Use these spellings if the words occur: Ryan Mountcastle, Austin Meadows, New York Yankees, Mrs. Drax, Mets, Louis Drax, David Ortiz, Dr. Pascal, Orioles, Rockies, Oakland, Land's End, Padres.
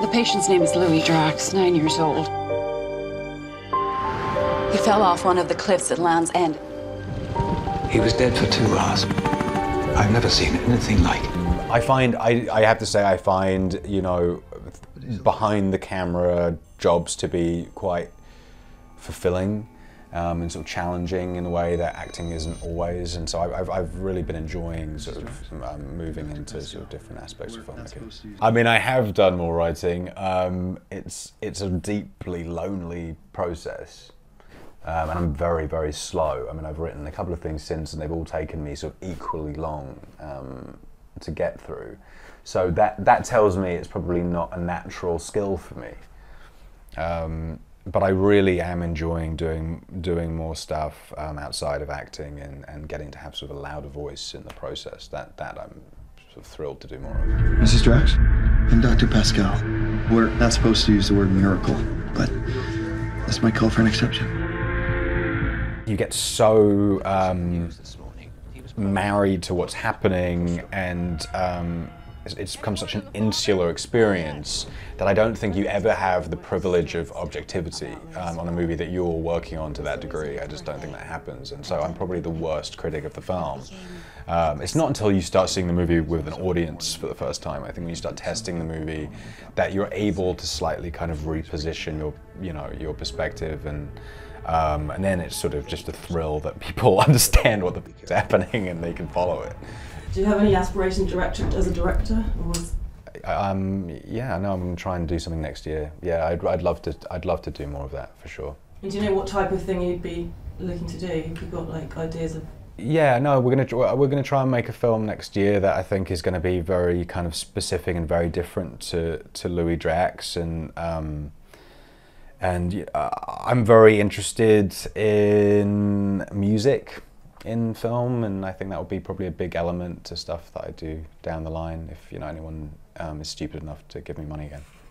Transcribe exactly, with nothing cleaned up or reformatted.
The patient's name is Louis Drax, nine years old. He fell off one of the cliffs at Land's End. He was dead for two hours. I've never seen anything like it. I find, I, I have to say, I find, you know, behind the camera jobs to be quite fulfilling um, and sort of challenging in a way that acting isn't always. And so I've, I've really been enjoying sort of um, moving into sort of different aspects of filmmaking. I mean, I have done more writing. Um, it's, it's a deeply lonely process. Um, and I'm very, very slow. I mean, I've written a couple of things since and they've all taken me sort of equally long um, to get through. So that, that tells me it's probably not a natural skill for me. Um, but I really am enjoying doing, doing more stuff um, outside of acting and, and getting to have sort of a louder voice in the process. That, that I'm sort of thrilled to do more of. Missus Drax and Doctor Pascal. We're not supposed to use the word miracle, but that's my call for an exception. You get so um, married to what's happening, and um, it's, it's become such an insular experience that I don't think you ever have the privilege of objectivity um, on a movie that you're working on to that degree. I just don't think that happens, and so I'm probably the worst critic of the film. Um, it's not until you start seeing the movie with an audience for the first time, I think, when you start testing the movie, that you're able to slightly kind of reposition your, you know, your perspective and. Um, and then it's sort of just a thrill that people understand what the f is happening and they can follow it. Do you have any aspiration direction as a director? Or was... um, yeah, no, I'm going to try and do something next year. Yeah, I'd, I'd love to. I'd love to do more of that for sure. And do you know what type of thing you'd be looking to do? Have you got like ideas of? Yeah, no, we're going to we're going to try and make a film next year that I think is going to be very kind of specific and very different to to Louis Drax and. Um, And uh, I'm very interested in music in film, and I think that would be probably a big element to stuff that I do down the line if, you know, anyone um, is stupid enough to give me money again.